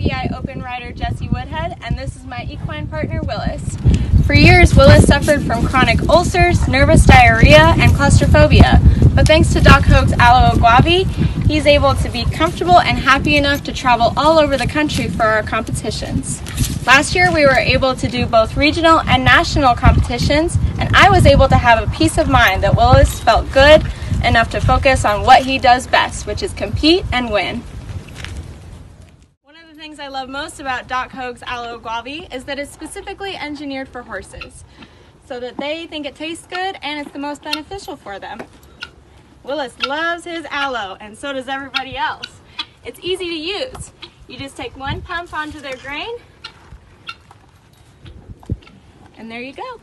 FBI open rider Jesse Woodhead, and this is my equine partner Willis. For years, Willis suffered from chronic ulcers, nervous diarrhea, and claustrophobia, but thanks to Doc Hoag's Aloe Agave, he's able to be comfortable and happy enough to travel all over the country for our competitions. Last year, we were able to do both regional and national competitions, and I was able to have a peace of mind that Willis felt good enough to focus on what he does best, which is compete and win. One of the things I love most about Doc Hoag's Aloe Agave is that it's specifically engineered for horses, so that they think it tastes good and it's the most beneficial for them. Willis loves his aloe, and so does everybody else. It's easy to use. You just take one pump onto their grain, and there you go.